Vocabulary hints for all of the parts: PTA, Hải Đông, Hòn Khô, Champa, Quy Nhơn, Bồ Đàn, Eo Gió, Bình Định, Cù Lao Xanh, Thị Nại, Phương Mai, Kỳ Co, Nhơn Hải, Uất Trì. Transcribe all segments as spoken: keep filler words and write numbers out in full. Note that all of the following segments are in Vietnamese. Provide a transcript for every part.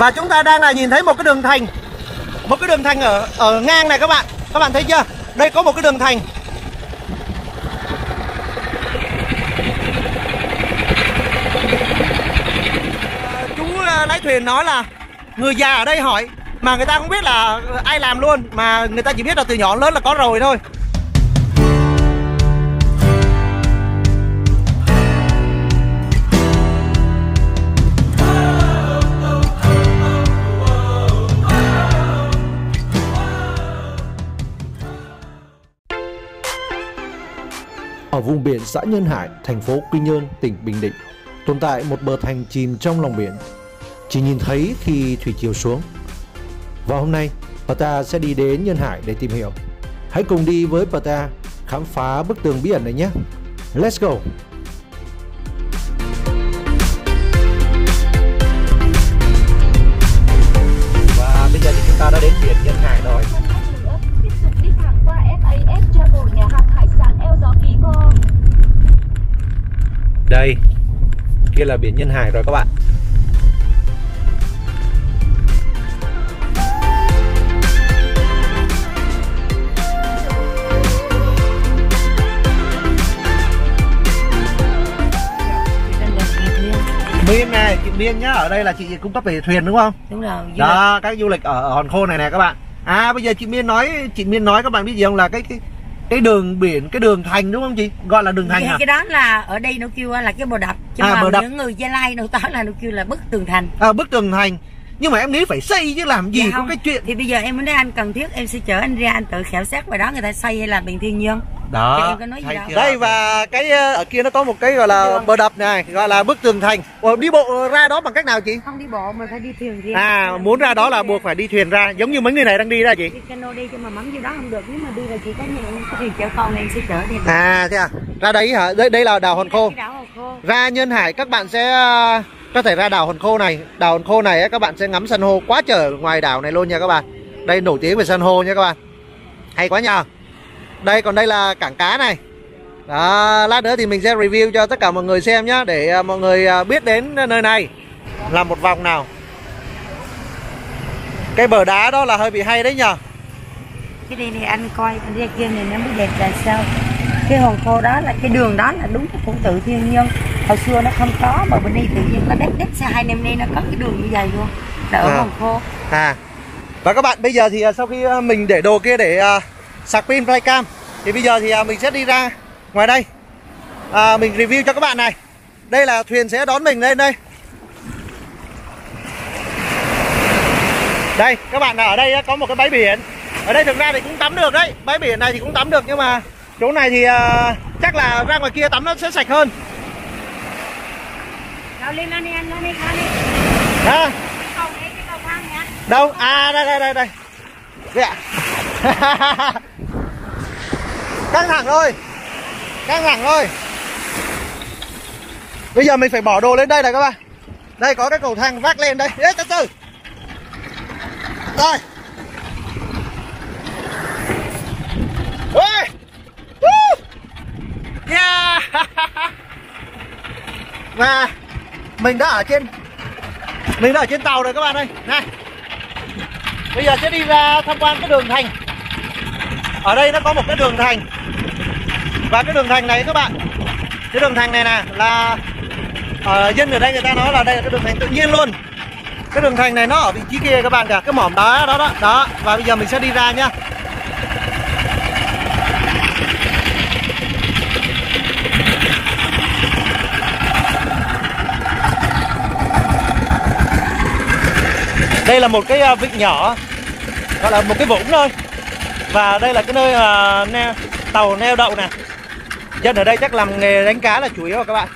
Và chúng ta đang là nhìn thấy một cái đường thành, một cái đường thành ở ở ngang này các bạn. Các bạn thấy chưa? Đây có một cái đường thành. À, chú lái thuyền nói là người già ở đây hỏi mà người ta không biết là ai làm luôn, mà người ta chỉ biết là từ nhỏ lớn là có rồi thôi. Ở vùng biển xã Nhơn Hải, thành phố Quy Nhơn, tỉnh Bình Định, tồn tại một bờ thành chìm trong lòng biển, chỉ nhìn thấy khi thủy chiều xuống. Và hôm nay, pê tê a sẽ đi đến Nhơn Hải để tìm hiểu. Hãy cùng đi với pê tê a khám phá bức tường bí ẩn này nhé. Let's go! Và bây giờ thì chúng ta đã đến biển Nhơn Hải rồi. Đây, kia là biển Nhơn Hải rồi các bạn. Miên này, chị Miên nhá, ở đây là chị cung cấp về thuyền đúng không? Đúng rồi. Đó, các du lịch ở, ở Hòn Khô này nè các bạn. À, bây giờ chị Miên nói, chị Miên nói các bạn biết gì không, là cái cái cái đường biển, cái đường thành đúng không chị? Gọi là đường thành hả? Cái đó là ở đây nó kêu là cái bờ đập, chứ à, mà bờ đập. Những người Gia Lai nó tán là nó kêu là bức tường thành. À, bức tường thành. Nhưng mà em nghĩ phải xây chứ làm gì dạ không? Có cái chuyện. Thì bây giờ em muốn nói anh cần thiết em sẽ chở anh ra, anh tự khảo sát ngoài đó người ta xây hay là bình thiên nhiên. Đó. Em có nói gì đâu. Đây và cái ở kia nó có một cái gọi là bờ đập này, gọi là bức tường thành. Ủa, đi bộ ra đó bằng cách nào chị? Không đi bộ mà phải đi thuyền riêng. À, muốn ra đó là buộc phải đi thuyền ra, giống như mấy người này đang đi ra chị. Đi cano đi, nhưng mà mắm vô đó không được, nếu mà đi là chỉ có những thuyền chở con em sẽ chở đi. À, thế à? Ra đấy hả? Đây đây là đảo Hòn Khô. Ra Nhơn Hải các bạn sẽ có thể ra đảo Hòn Khô này. Đảo Hòn Khô này các bạn sẽ ngắm san hô quá trời ngoài đảo này luôn nha các bạn. Đây nổi tiếng về san hô nha các bạn. Hay quá nha. Đây còn đây là cảng cá này. Đó, lát nữa thì mình sẽ review cho tất cả mọi người xem nhá, để mọi người biết đến nơi này. Làm một vòng nào. Cái bờ đá đó là hơi bị hay đấy nhờ. Cái này thì anh coi, anh ra kia này nó mới đẹp là sao. Cái Hòn Khô đó là cái đường đó là đúng cái cũng tự thiên nhiên. Hồi xưa nó không có mà bên đây tự nhiên nó đét đét xa hai năm nay nó có cái đường như vậy luôn. Là ở à. Hòn Khô. À. Và các bạn bây giờ thì sau khi mình để đồ kia để sạc pin flycam thì bây giờ thì mình sẽ đi ra ngoài đây, à, mình review cho các bạn này. Đây là thuyền sẽ đón mình lên đây. Đây các bạn là ở đây có một cái bãi biển. Ở đây thực ra thì cũng tắm được đấy. Bãi biển này thì cũng tắm được, nhưng mà chỗ này thì uh, chắc là ra ngoài kia tắm nó sẽ sạch hơn. Đâu lên lên lên lên lên. Đâu? À đây đây đây đây. Đây ạ. Căng thẳng thôi, căng thẳng thôi. Bây giờ mình phải bỏ đồ lên đây này các bạn. Đây có cái cầu thang vác lên đây. Ê, từ từ. Rồi. Ê. Yeah. Và mình đã ở trên, mình đã ở trên tàu rồi các bạn ơi. Này. Bây giờ sẽ đi ra tham quan cái đường thành. Ở đây nó có một cái đường thành. Và cái đường thành này các bạn, cái đường thành này nè là ở dân ở đây người ta nói là đây là cái đường thành tự nhiên luôn. Cái đường thành này nó ở vị trí kia các bạn cả. Cái mỏm đá đó đó đó. Và bây giờ mình sẽ đi ra nhá. Đây là một cái vịnh nhỏ, gọi là một cái vũng thôi. Và đây là cái nơi uh, neo, tàu neo đậu nè. Dân ở đây chắc làm nghề đánh cá là chủ yếu rồi các bạn.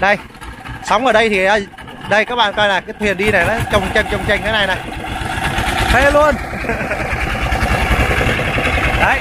Đây, sóng ở đây thì đây các bạn coi là cái thuyền đi này nó chồng chênh chồng chênh cái này này. Thế luôn. Đấy.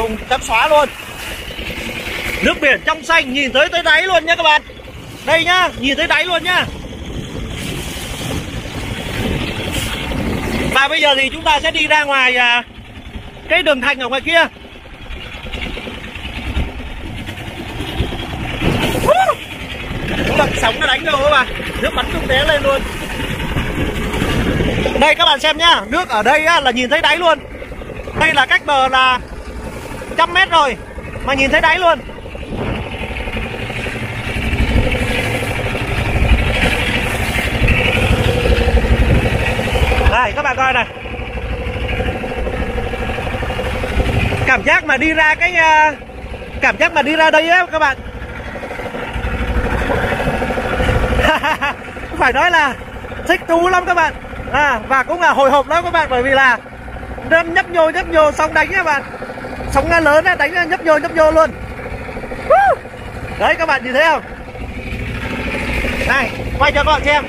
không cắt xóa luôn. Nước biển trong xanh, nhìn tới tới đáy luôn nhá các bạn. Đây nhá, nhìn tới đáy luôn nhá. Và bây giờ thì chúng ta sẽ đi ra ngoài cái đường thành ở ngoài kia. Đợt sóng nó đánh đâu các bạn, nước bắn tung té lên luôn. Đây các bạn xem nhá, nước ở đây á, là nhìn thấy đáy luôn. Đây là cách bờ là một trăm mét rồi mà nhìn thấy đáy luôn. Đây các bạn coi này, cảm giác mà đi ra cái cảm giác mà đi ra đây á các bạn phải nói là thích thú lắm các bạn, à, và cũng là hồi hộp lắm các bạn, bởi vì là nên nhấp nhô nhấp nhô xong đánh các bạn, sóng lớn đánh nhấp nhô nhấp nhô luôn. Đấy các bạn nhìn thấy không? Này quay cho các bạn xem.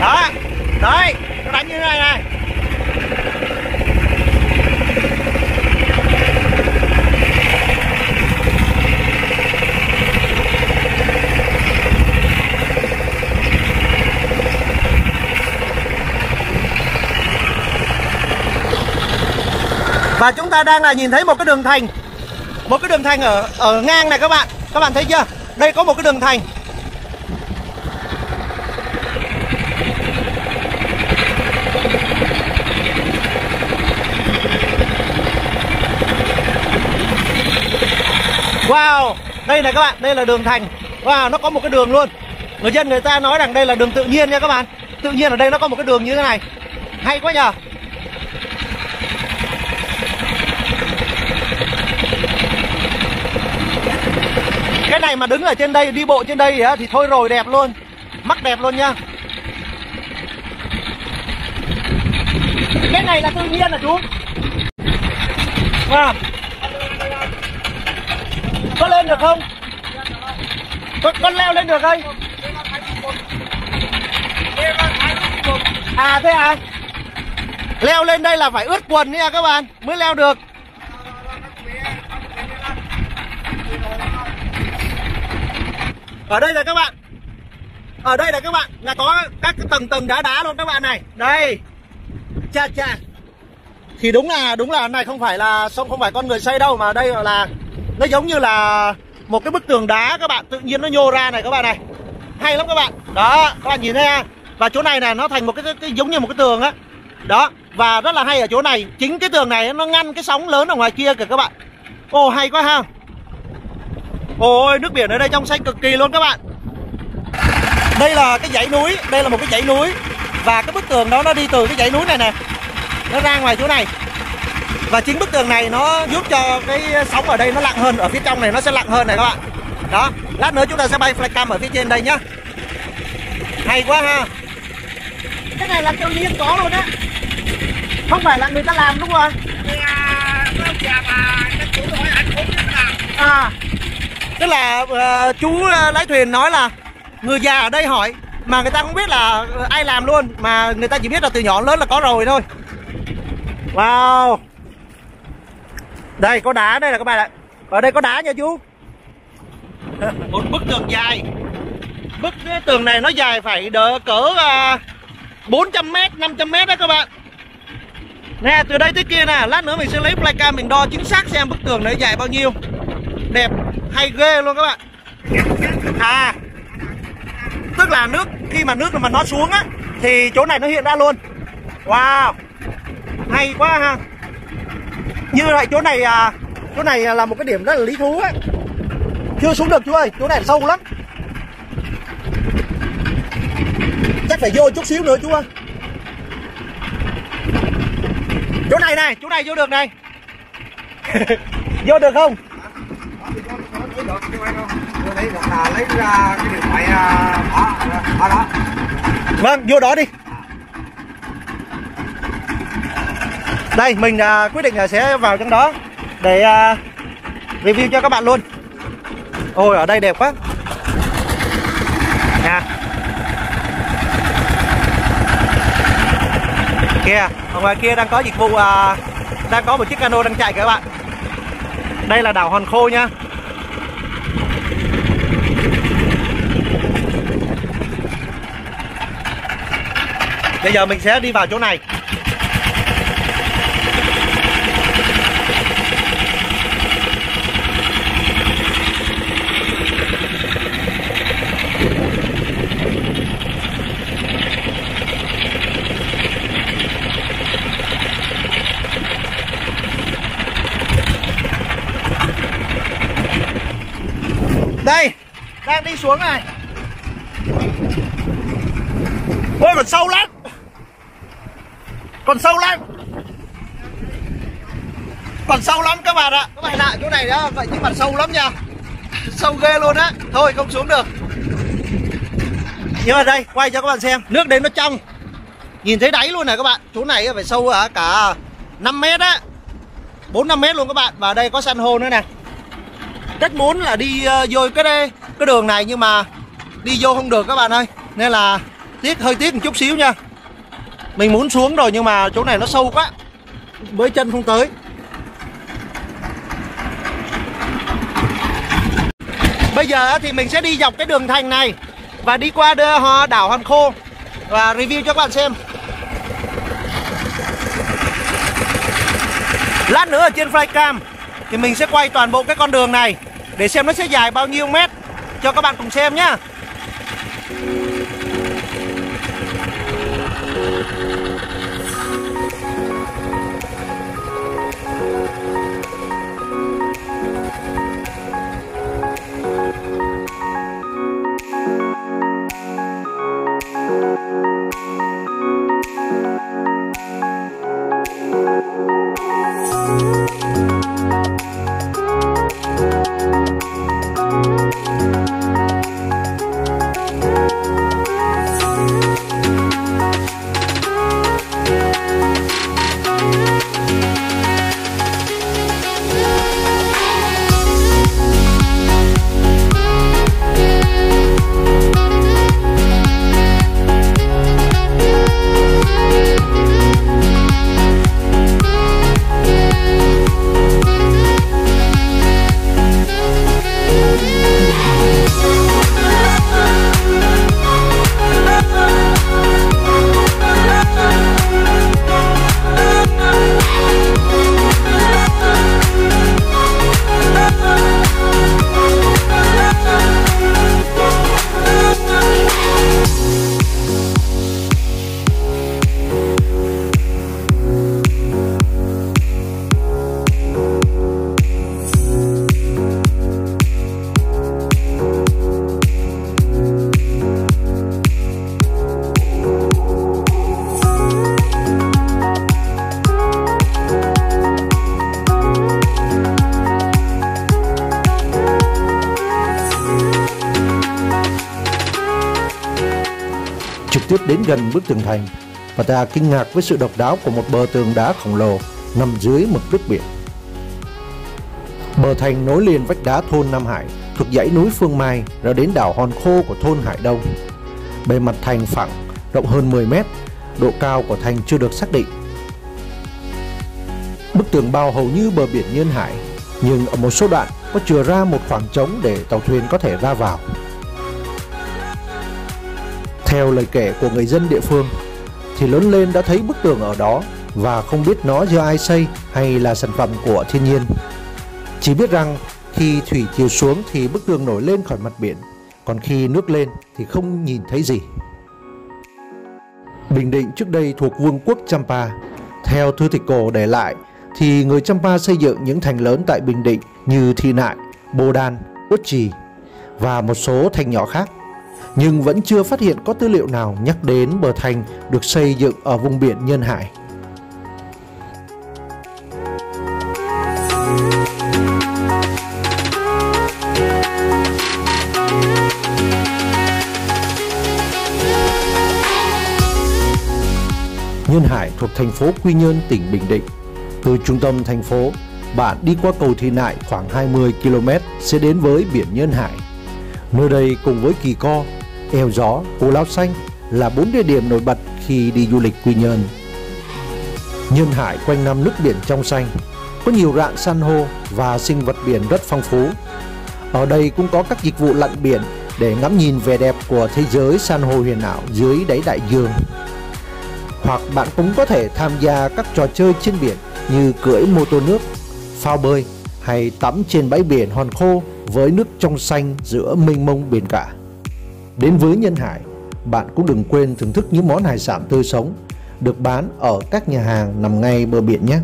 Đó, đấy nó đánh như thế này này. Và chúng ta đang là nhìn thấy một cái đường thành, một cái đường thành ở ở ngang này các bạn, các bạn thấy chưa? Đây có một cái đường thành. Wow, đây này các bạn, đây là đường thành. Wow, nó có một cái đường luôn. Người dân người ta nói rằng đây là đường tự nhiên nha các bạn. Tự nhiên ở đây nó có một cái đường như thế này, hay quá nhờ. Cái này mà đứng ở trên đây, đi bộ trên đây thì thôi rồi, đẹp luôn. Mắc đẹp luôn nha. Cái này là tự nhiên hả chú? À, có lên được không? Có, có leo lên được không? À thế à? Leo lên đây là phải ướt quần nha các bạn, mới leo được. Ở đây là các bạn, ở đây là các bạn là có các cái tầng tầng đá đá luôn các bạn này. Đây, cha cha, thì đúng là đúng là này không phải là sông, không phải con người xây đâu, mà đây là nó giống như là một cái bức tường đá các bạn, tự nhiên nó nhô ra này các bạn này, hay lắm các bạn. Đó, các bạn nhìn thấy ha. Và chỗ này là nó thành một cái, cái, cái giống như một cái tường á, đó. Và rất là hay ở chỗ này, chính cái tường này nó ngăn cái sóng lớn ở ngoài kia kìa các bạn. Ồ hay quá ha. Ôi nước biển ở đây trong xanh cực kỳ luôn các bạn. Đây là cái dãy núi, đây là một cái dãy núi. Và cái bức tường đó nó đi từ cái dãy núi này nè, nó ra ngoài chỗ này. Và chính bức tường này nó giúp cho cái sóng ở đây nó lặng hơn. Ở phía trong này nó sẽ lặng hơn này các bạn. Đó, lát nữa chúng ta sẽ bay flycam ở phía trên đây nhá. Hay quá ha. Cái này là tự nhiên có luôn á, không phải là người ta làm đúng không? À, tức là uh, chú uh, lái thuyền nói là người già ở đây hỏi, mà người ta không biết là ai làm luôn, mà người ta chỉ biết là từ nhỏ lớn là có rồi thôi. Wow. Đây có đá đây là các bạn ạ. Ở đây có đá nha chú. Một bức tường dài. Bức tường này nó dài phải đỡ cỡ uh, bốn trăm mét, năm trăm mét đó các bạn. Nè từ đây tới kia nè, lát nữa mình sẽ lấy flycam mình đo chính xác xem bức tường này dài bao nhiêu. Đẹp, hay ghê luôn các bạn. À, tức là nước, khi mà nước mà nó xuống á thì chỗ này nó hiện ra luôn. Wow, hay quá ha. Như vậy chỗ này à, chỗ này là một cái điểm rất là lý thú á. Chưa xuống được chú ơi, chỗ này sâu lắm. Chắc phải vô chút xíu nữa chú ơi. Chỗ này này, chỗ này vô được này. Vô được không? Được, tôi thấy được là lấy ra cái điện thoại đó, đó, đó. Vâng, vô đó đi. Đây, mình uh, quyết định là sẽ vào trong đó để uh, review cho các bạn luôn. Ôi, ở đây đẹp quá. Nè. Kìa, ở ngoài kia đang có dịch vụ, uh, đang có một chiếc cano đang chạy kìa các bạn. Đây là đảo Hòn Khô nhá. Bây giờ mình sẽ đi vào chỗ này. Đây, đang đi xuống này. Ôi còn sâu lắm. Còn sâu lắm. Còn sâu lắm các bạn ạ. Các bạn lạ chỗ này đó. Vậy nhưng mà sâu lắm nha. Sâu ghê luôn á. Thôi không xuống được. Nhưng mà đây, quay cho các bạn xem. Nước đến nó trong. Nhìn thấy đáy luôn này các bạn. Chỗ này phải sâu cả năm mét á, bốn năm mét luôn các bạn. Và đây có san hô nữa nè. Rất muốn là đi uh, vô cái đây, cái đường này nhưng mà đi vô không được các bạn ơi. Nên là tiếc, hơi tiếc một chút xíu nha. Mình muốn xuống rồi nhưng mà chỗ này nó sâu quá, mới chân không tới. Bây giờ thì mình sẽ đi dọc cái đường thành này và đi qua đảo Hòn Khô và review cho các bạn xem. Lát nữa ở trên flycam thì mình sẽ quay toàn bộ cái con đường này để xem nó sẽ dài bao nhiêu mét cho các bạn cùng xem nhá. Tiếp đến gần bức tường thành, và ta kinh ngạc với sự độc đáo của một bờ tường đá khổng lồ nằm dưới mực nước biển. Bờ thành nối liền vách đá thôn Nam Hải thuộc dãy núi Phương Mai rồi đến đảo Hòn Khô của thôn Hải Đông. Bề mặt thành phẳng, rộng hơn mười mét, độ cao của thành chưa được xác định. Bức tường bao hầu như bờ biển Nhơn Hải, nhưng ở một số đoạn có chừa ra một khoảng trống để tàu thuyền có thể ra vào. Theo lời kể của người dân địa phương thì lớn lên đã thấy bức tường ở đó và không biết nó do ai xây hay là sản phẩm của thiên nhiên. Chỉ biết rằng khi thủy chiều xuống thì bức tường nổi lên khỏi mặt biển, còn khi nước lên thì không nhìn thấy gì. Bình Định trước đây thuộc vương quốc Champa. Theo thư tịch cổ để lại thì người Champa xây dựng những thành lớn tại Bình Định như Thị Nại, Bồ Đàn, Uất Trì và một số thành nhỏ khác. Nhưng vẫn chưa phát hiện có tư liệu nào nhắc đến bờ thành được xây dựng ở vùng biển Nhơn Hải. Nhơn Hải thuộc thành phố Quy Nhơn, tỉnh Bình Định. Từ trung tâm thành phố, bạn đi qua cầu Thị Nại khoảng hai mươi ki lô mét sẽ đến với biển Nhơn Hải. Nơi đây cùng với Kỳ Co, Eo Gió, Cù Lao Xanh là bốn địa điểm nổi bật khi đi du lịch Quy Nhơn. Nhơn Hải quanh năm nước biển trong xanh, có nhiều rạn san hô và sinh vật biển rất phong phú. Ở đây cũng có các dịch vụ lặn biển để ngắm nhìn vẻ đẹp của thế giới san hô huyền ảo dưới đáy đại dương. Hoặc bạn cũng có thể tham gia các trò chơi trên biển như cưỡi mô tô nước, phao bơi hay tắm trên bãi biển Hòn Khô với nước trong xanh giữa mênh mông biển cả. Đến với Nhơn Hải, bạn cũng đừng quên thưởng thức những món hải sản tươi sống được bán ở các nhà hàng nằm ngay bờ biển nhé.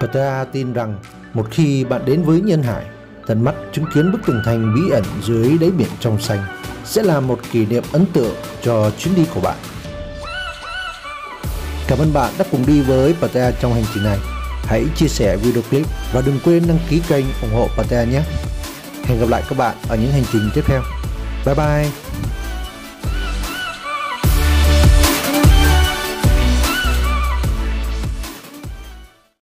pê tê a tin rằng một khi bạn đến với Nhơn Hải, tận mắt chứng kiến bức tường thành bí ẩn dưới đáy biển trong xanh sẽ là một kỷ niệm ấn tượng cho chuyến đi của bạn. Cảm ơn bạn đã cùng đi với pê tê a trong hành trình này. Hãy chia sẻ video clip và đừng quên đăng ký kênh ủng hộ pê tê a nhé. Hẹn gặp lại các bạn ở những hành trình tiếp theo. Bye bye!